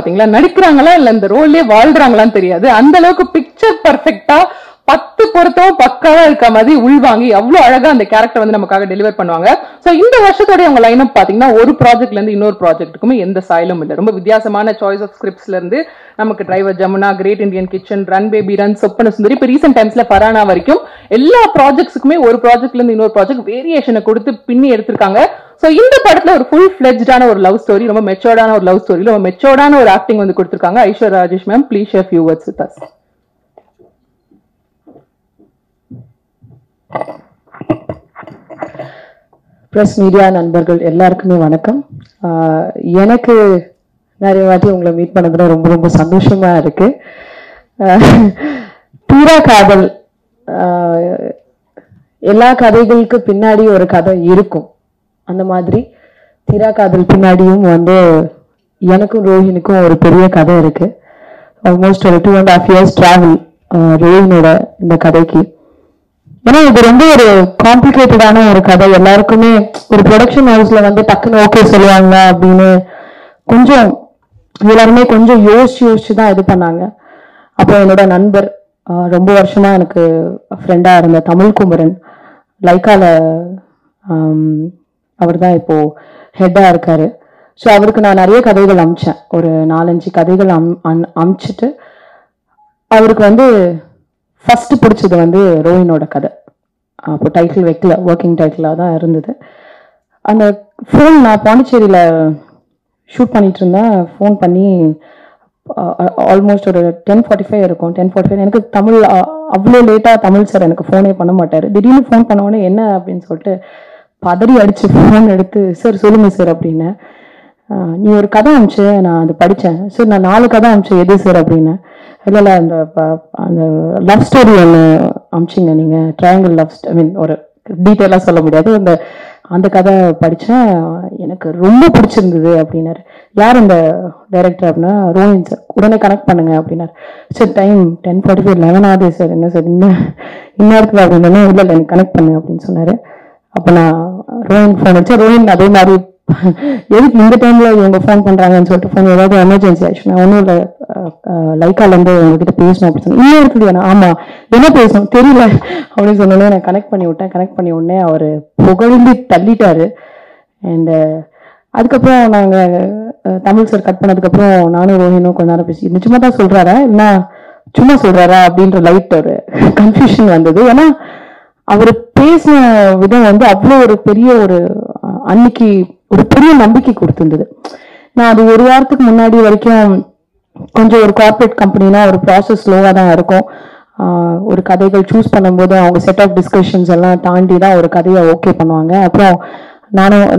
பாத்தீங்களா நடிக்கிறாங்களா இல்ல இந்த ரோல்லே வாழ்றாங்களான்னு தெரியாது அந்த அளவுக்கு பிக்சர் பெர்ஃபெக்ட்டா 10 பொறுத்தவும் பக்காவா இருக்க மாதிரி உள்வாங்கி அவ்வளவு அழகா அந்த கரெக்டர் வந்து நமக்காக டெலிவர் பண்ணுவாங்க. சோ இந்த வருஷத்தோட அவங்க லைன் அப் பாத்தீங்கன்னா ஒரு ப்ராஜெக்ட்ல இருந்து இன்னொரு ப்ராஜெக்ட்டுக்குமே எந்த சைலம் இல்ல. ரொம்ப வித்தியாசமான சாய்ஸ் ஆஃப் ஸ்கிரிப்ட்ஸ்ல இருந்து நமக்கு driver Jamuna, great Indian kitchen, run baby run, Soppana Sundari, இப்ப ரீசன்ட் டைம்ஸ்ல பரானா வரைக்கும் எல்லா ப்ராஜெக்ட்ஸுக்குமே ஒரு ப்ராஜெக்ட்ல இருந்து இன்னொரு ப்ராஜெக்ட் வேரியேஷனை கொடுத்து பின்னி எடுத்திருக்காங்க. சோ இந்த படத்துல ஒரு ஃபுல் ஃபிளெஜ்டான ஒரு லவ் ஸ்டோரி, ரொம்ப மெச்சூர்டான ஒரு லவ் ஸ்டோரி, ரொம்ப மெச்சூர்டான ஒரு ஆக்டிங் வந்து கொடுத்திருக்காங்க. Aishwarya Rajesh ma'am, please share few words with us. Press media நண்பர்கள் எல்லாருக்குமே வணக்கம். எனக்கு நிறைய வாட்டி உங்களை மீட் பண்ணதுல ரொம்ப ரொம்ப சந்தோஷமா இருக்கு. தீரா காதல், எல்லா கதைகளுக்கு பின்னாடி ஒரு கதை இருக்கும். அந்த மாதிரி தீரா காதல் பின்னாடியும் வந்து எனக்கும் ரோஹினுக்கும் ஒரு பெரிய கதை இருக்கு. ஆல்மோஸ்ட் ஒரு 2.5 years டிராவல் ரோஹினோட இந்த கதைக்கு. ஏன்னா இது ரொம்ப ஒரு காம்ப்ளிகேட்டடான ஒரு கதை. எல்லாருக்குமே ஒரு ப்ரொடக்ஷன் ஹவுஸ்ல வந்து டக்குன்னு ஓகே சொல்லுவாங்க அப்படின்னு கொஞ்சம் எல்லாருமே கொஞ்சம் யோசிச்சு யோசிச்சுதான் இது பண்ணாங்க. அப்புறம் என்னோட நண்பர், ரொம்ப வருஷமா எனக்கு ஃப்ரெண்டா இருந்த தமிழ் குமரன், லைக்கால அவர் தான் இப்போ ஹெட்டா இருக்காரு. ஸோ அவருக்கு நான் நிறைய கதைகள் அமிச்சேன், ஒரு 4-5 கதைகள் அமிச்சுட்டு அவருக்கு வந்து ஃபர்ஸ்ட் பிடிச்சது வந்து ரோஹினோட கதை. அப்போ டைட்டில் வைக்கல, ஒர்க்கிங் டைட்டிலாக தான் இருந்தது. அந்த ஃபோன், நான் பாண்டிச்சேரியில் ஷூட் பண்ணிட்டு இருந்தேன். ஃபோன் பண்ணி ஆல்மோஸ்ட் ஒரு 10:45 இருக்கும். 10:45 எனக்கு தமிழ் அவ்வளோ லேட்டாக தமிழ் சார் எனக்கு ஃபோனே பண்ண மாட்டார். திடீர்னு ஃபோன் பண்ணோடனே என்ன அப்படின்னு சொல்லிட்டு பதறி அடிச்சு ஃபோன் எடுத்து, சார் சொல்லுங்கள் சார் அப்படின்னு. நீ ஒரு கதை அனுப்பிச்சு நான் அது படித்தேன் சார். நான் 4 கதை அனுப்பிச்சேன். எது சார் அப்படின்னு. இல்லை அந்த அந்த லவ் ஸ்டோரி ஒன்று அமிச்சிங்க நீங்கள், triangle love story. I mean ஒரு டீட்டெயிலாக சொல்ல முடியாது. அந்த அந்த கதை படித்தேன், எனக்கு ரொம்ப பிடிச்சிருந்தது அப்படின்னாரு. யார் அந்த டைரக்டர் அப்படின்னா ரோஹின் சார். உடனே கனெக்ட் பண்ணுங்க அப்படின்னாரு. சார் டைம் 10:45, 11 ஆகுது சார். என்ன சார் இன்னும் இருக்குது அப்படின்னா. இல்லை இல்லை எனக்கு கனெக்ட் பண்ணு அப்படின்னு சொன்னார். அப்போ நான் ரோஹின் ஃபோன் அடித்தேன். ரோஹின் அதே மாதிரி, எதுக்கு இந்த டைம்ல இவங்க ஃபோன் பண்றாங்கன்னு சொல்லிட்டு ஃபோன், ஏதாவது எமர்ஜென்சி ஆயிடுச்சு, நான் ஒன்றும் இல்லை லைக்கால இருந்து உங்ககிட்ட பேசணும் அப்படின்னு சொன்னேன். இன்னும் இருக்குது. ஆமா என்ன பேசணும் தெரியல அப்படின்னு சொன்னோன்னே நான் கனெக்ட் பண்ணி விட்டேன். கனெக்ட் பண்ணி உடனே அவர் புகழ்ந்து தள்ளிட்டாரு. அண்ட் அதுக்கப்புறம் நாங்கள் தமிழ் சார் கட் பண்ணதுக்கப்புறம் நானும் ரோஹினும் கொஞ்ச நேரம் பேசி, நிச்சயமா தான் சொல்றாரா இல்லைன்னா சும்மா சொல்றாரா அப்படின்ற லைட் ஒரு கன்ஃபியூஷன் வந்தது. ஏன்னா அவர் பேசின விதம் வந்து அவ்வளோ ஒரு பெரிய ஒரு அன்னைக்கு ஒரு பெரிய நம்பிக்கை கொடுத்துருந்தது. நான் அது ஒரு வாரத்துக்கு முன்னாடி வரைக்கும் கொஞ்சம் ஒரு கார்பரேட் கம்பெனினா ஒரு ப்ராசஸ் ஸ்லோவாக தான் இருக்கும். ஒரு கதைகள் சூஸ் பண்ணும்போது அவங்க செட் ஆஃப் டிஸ்கஷன்ஸ் எல்லாம் தாண்டி தான் ஒரு கதையை ஓகே பண்ணுவாங்க. அப்புறம்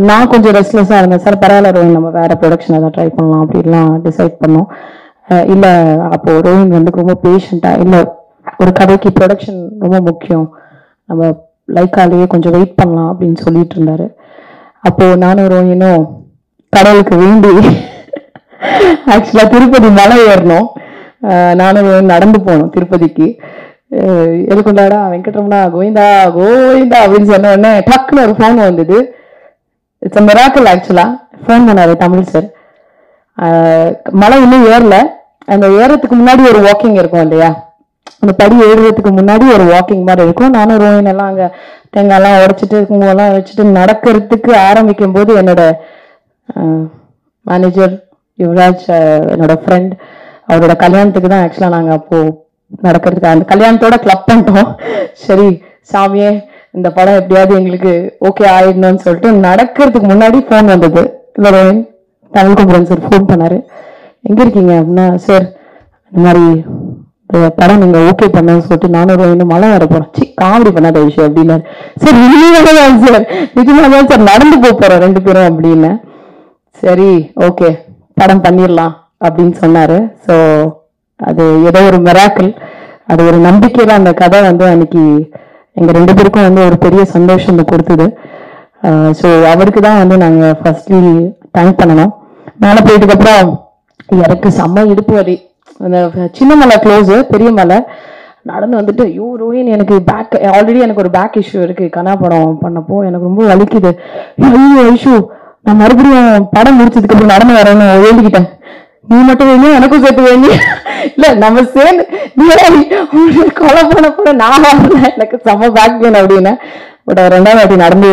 நான் கொஞ்சம் ரெஸ்ட்லெஸ்ஸாக இருந்தேன். சார் பரவாயில்ல ரோஹின், நம்ம வேற ப்ரொடக்ஷன் எதாவது ட்ரை பண்ணலாம் அப்படின்லாம் டிசைட் பண்ணோம். இல்லை அப்போ ரோஹின் வந்து ரொம்ப பேஷண்ட்டாக, இல்லை ஒரு கதைக்கு ப்ரொடக்ஷன் ரொம்ப முக்கியம், நம்ம லைக்காலேயே கொஞ்சம் வெயிட் பண்ணலாம் அப்படின்னு சொல்லிட்டு இருந்தாரு. அப்போ நானும் ரோஹினும் கடவுளுக்கு வேண்டி ஆக்சுவலா திருப்பதி மலை ஏறணும். நானும் ரோஹின் நடந்து போனோம் திருப்பதிக்கு. எதுக்குண்டாடா வெங்கட்ரமணா கோவிந்தா கோவிந்தா அப்படின்னு சொன்ன உடனே டக்குன்னு ஒரு ஃபோன் வந்தது. It's a miracle. Actually phone பண்ணாரு தமிழ் சார். மலை இன்னும் ஏறல. அந்த ஏறத்துக்கு முன்னாடி ஒரு வாக்கிங் இருக்கும் இல்லையா, அந்த படி எழுதுறதுக்கு முன்னாடி ஒரு வாக்கிங் மாதிரி இருக்கும். நானும் ரோஹின் எல்லாம் அங்கே தேங்காய்லாம் உடைச்சிட்டு குங்குவெல்லாம் வச்சுட்டு நடக்கிறதுக்கு ஆரம்பிக்கும் போது என்னோட மேனேஜர் யுவராஜ், என்னோட ஃப்ரெண்ட், அவரோட கல்யாணத்துக்கு தான் ஆக்சுவலாக நாங்கள் அப்போது நடக்கிறதுக்கு அந்த கல்யாணத்தோட கிளப் பண்ணிட்டோம். சரி சாமியே இந்த படம் எப்படியாவது எங்களுக்கு ஓகே ஆயிடணும்னு சொல்லிட்டு நடக்கிறதுக்கு முன்னாடி ஃபோன் வந்தது. இல்லை ரோஹின், தமிழ் குமரன் சார் ஃபோன் பண்ணார். எங்கே இருக்கீங்க அப்படின்னா, சார் இந்த மாதிரி படம் நீங்க ஓகே பண்ணு சொல்லிட்டு நானும் ரோஹினும் மழை வர போறோம். சி காமெடி பண்ணாத விஷயம் அப்படின்னாரு. சார் இனிமேதான் சார், நிஜமாதான் சார் நடந்து போறோம் 2 பேரும் அப்படின்னு. சரி ஓகே படம் பண்ணிடலாம் அப்படின்னு சொன்னாரு. ஸோ அது ஏதோ ஒரு மிராக்கிள், அது ஒரு நம்பிக்கையில அந்த கதை வந்து அன்னைக்கு எங்க 2 பேருக்கும் வந்து ஒரு பெரிய சந்தோஷம் கொடுத்தது. ஸோ அவருக்கு தான் வந்து நாங்க ஃபர்ஸ்ட்லி தேங்க் பண்ணணும். மேலே போயிட்டதுக்கு அப்புறம் எனக்கு செம்ம இடுப்பு வலி. அந்த சின்ன மலை க்ளோஸு, பெரிய மலை நடந்து வந்துட்டு, ஐயோ ரோஹின் எனக்கு பேக் ஆல்ரெடி எனக்கு ஒரு பேக் இஷ்யூ இருக்கு, கனா படம் பண்ணப்போ எனக்கு ரொம்ப வலிக்குது. ஐயோ இஷ்யூ நான் மறுபடியும் படம் முடிச்சதுக்கு அப்புறம் நடந்து வரேன்னு எழுதிக்கிட்டேன். नहीं मटवेनी अनको सेतवेनी இல்ல நம்ம சேர்ந்து நீங்க கொலை பண்ண போற நான் எனக்கு சம பாக்கியம் அப்படினா ஒரு ரெண்டாவது அடி நடந்து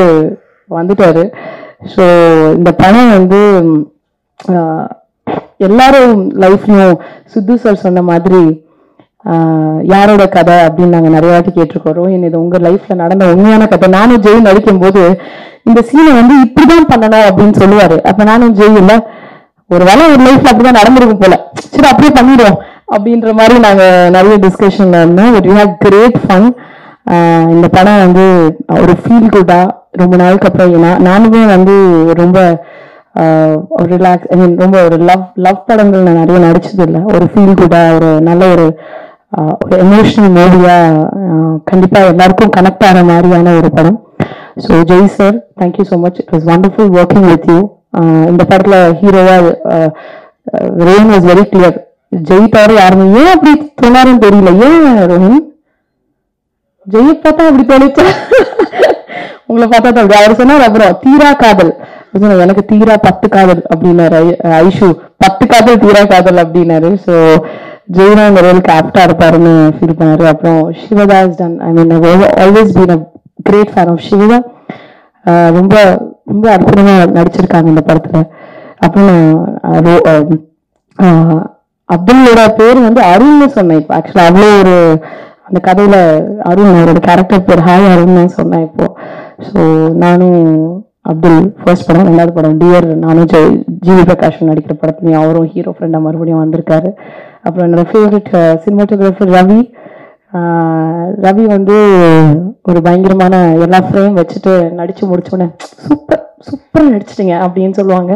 வந்துட்டாரு சோ இந்த பணம் வந்து எல்லாரும் லைஃப்லயும் சுத்து சார் சொன்ன மாதிரி யாரோட கதை அப்படிங்க நாங்க நிறைய வாட்டி கேட்டிருக்கோம் இது உங்க லைஃப்ல நடந்த உண்மையான கதை நானும் ஜெய் நடிக்கும்போது இந்த சீனை வந்து இப்படி தான் பண்ணணும் அப்படினு சொல்லுவாரு அப்ப நானும் ஜெய் இல்ல ஒருவேளை ஒரு லைஃப்ல அப்படி தான் நடந்துருக்கும் போல சரி அப்படியே பண்ணிடுவோம் அப்படின்ற மாதிரி நாங்க நிறைய டிஸ்கஷன்ல இருந்தோம் we had great fun இந்த படம் வந்து ஒரு ஃபீல் குட்டா ரொம்ப நாளுக்கு அப்புறம் நானுமே வந்து ரொம்ப ஒரு ரிலாக்ஸ் ஐ மீன் ரொம்ப ஒரு லவ் படங்கள் நான் நிறைய நடிச்சது இல்லை ஒரு ஃபீல் குட்டா ஒரு நல்ல ஒரு எமோஷனல் மூவியா கண்டிப்பா எல்லாருக்கும் கனெக்ட் ஆகிற மாதிரியான ஒரு படம் so Jai sir thank you so much it was wonderful working with you இந்த படத்தில் ஹீரோவா Rohin was very clear Jai தவிர யாருமே ஏன் அப்படி சொன்னாருன்னு தெரியல ஏன் ரோஹின் ஜெயை பார்த்தா அப்படி தோணுச்சா உங்களை பார்த்தா தான் அப்படி அவர் சொன்னார் அப்புறம் தீரா காதல் எனக்கு தீரா 10 காதல் அப்படின்னாரு ஐஷு 10 காதல் தீரா காதல் அப்படின்னாரு ஸோ ஜெயினா இந்த ரோலுக்கு ஆப்டா இருப்பாருன்னு ஃபீல் பண்ணாரு அப்புறம் Sivada is done I mean always been a great fan of Sivada ரொம்ப ரொம்ப அற்புதமா நடிச்சிருக்காங்க இந்த படத்துல அப்புறம் அப்துல்லோட பேர் வந்து அருண்னு சொன்னேன் இப்போ ஆக்சுவலா அவ்வளோ ஒரு அந்த கதையில அருண் அவரோட கேரக்டர் பேர் ஹாய் அருண்னு சொன்னேன் இப்போ ஸோ நானும் அப்துல் ஃபர்ஸ்ட் படம் 2வது படம் டியர் நானும் ஜிவி பிரகாஷன் நடிக்கிற படத்துலையும் அவரும் ஹீரோ ஃப்ரெண்டாக மறுபடியும் வந்திருக்காரு அப்புறம் என்னோட ஃபேவரட் சினிமாட்டோகிராஃபர் ரவி ரவி வந்து ஒரு பயங்கரமான எல்லா ஃப்ரேம் வச்சுட்டு நடிச்சு முடிச்சோன்னே சூப்பர் சூப்பராக நடிச்சிட்டிங்க அப்படின்னு சொல்லுவாங்க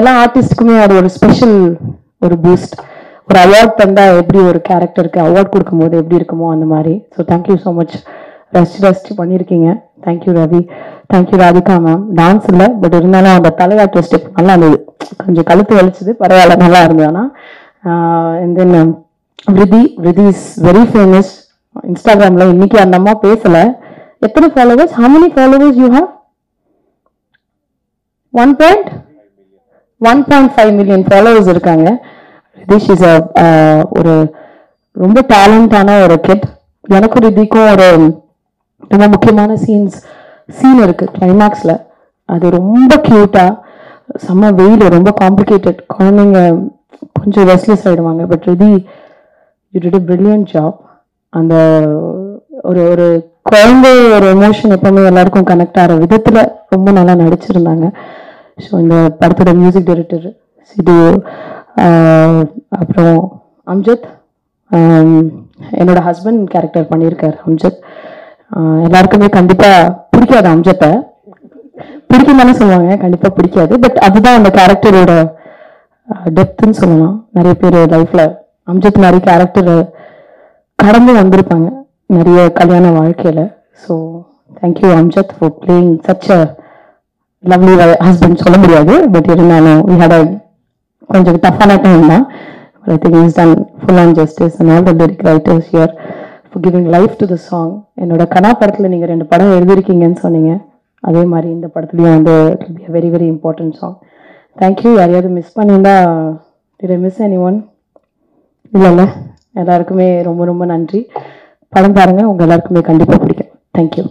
எல்லா ஆர்டிஸ்டுக்குமே அது ஒரு ஸ்பெஷல் ஒரு பூஸ்ட் ஒரு அவார்ட் தந்தால் எப்படி ஒரு கேரக்டருக்கு அவார்ட் கொடுக்கும்போது எப்படி இருக்குமோ அந்த மாதிரி ஸோ தேங்க்யூ ஸோ மச் ரசிச்சு ரசிச்சு பண்ணியிருக்கீங்க thank you Ravi thank you Radhika ma'am dance இல்லை பட் இருந்தாலும் அந்த தலையாட்டு ஸ்டெப் நல்லா இருந்தது கொஞ்சம் கழுத்து வலிச்சது பரவாயில்ல நல்லா இருந்தது ஆனால் தென் Vridi is very famous Instagramல இன்னைக்கு அந்த அம்மா பேசல எத்தனை followers how many followers you have 1.5 million followers இருக்காங்க Vridi she is a ஒரு ரொம்ப டாலண்டான ஒரு கிட் எனக்கு Vridiக்கும் ஒரு ரொம்ப முக்கியமான சீன் இருக்கு கிளைமாக்ஸ்ல அது ரொம்ப கியூட்டா செம்ம வெயில் ரொம்ப காம்ப்ளிகேட்டட் குழந்தைங்க கொஞ்சம் ரெஸ்ட்லெஸ் ஆயிடுவாங்க but Vridi You did a brilliant job. And ஒரு குழந்தை ஒரு எமோஷன் எப்பவுமே எல்லாருக்கும் கனெக்ட் ஆகிற விதத்தில் ரொம்ப நல்லா நடிச்சிருந்தாங்க ஸோ இந்த படத்தோட மியூசிக் டைரக்டர் சிடு அப்புறம் அம்ஜத் என்னோட ஹஸ்பண்ட் கேரக்டர் பண்ணியிருக்கார் அம்ஜத் எல்லாருக்குமே கண்டிப்பாக பிடிக்காது அம்ஜத்தை பிடிக்குமானு சொல்லுவாங்க கண்டிப்பாக பிடிக்காது பட் அதுதான் அந்த கேரக்டரோட டெப்த்துன்னு சொல்லலாம் நிறைய பேர் லைஃப்பில் அம்ஜத் மாதிரி கேரக்டர் கடந்து வந்திருப்பாங்க நிறைய கல்யாண வாழ்க்கையில so thank you Amjad for playing such a lovely husband சொல்ல முடியாது பட் இருந்தாலும் வி ஹேட் அ கொஞ்சம் டஃப்பான டைம் தான் I think is done full on justice and all the lyric writers here for giving life to the song என்னோட கனா படத்தில் நீங்கள் 2 படம் எழுதியிருக்கீங்கன்னு சொன்னீங்க அதே மாதிரி இந்த படத்துலையும் வந்து it will be a very very important song thank you யாரையாவது மிஸ் பண்ணியிருந்தா டிட் ஐ மிஸ் எனிஒன் இல்லைல்ல எல்லாருக்குமே ரொம்ப ரொம்ப நன்றி படம் பாருங்கள் உங்கள் எல்லாருக்குமே கண்டிப்பாக பிடிக்கும் தேங்க்யூ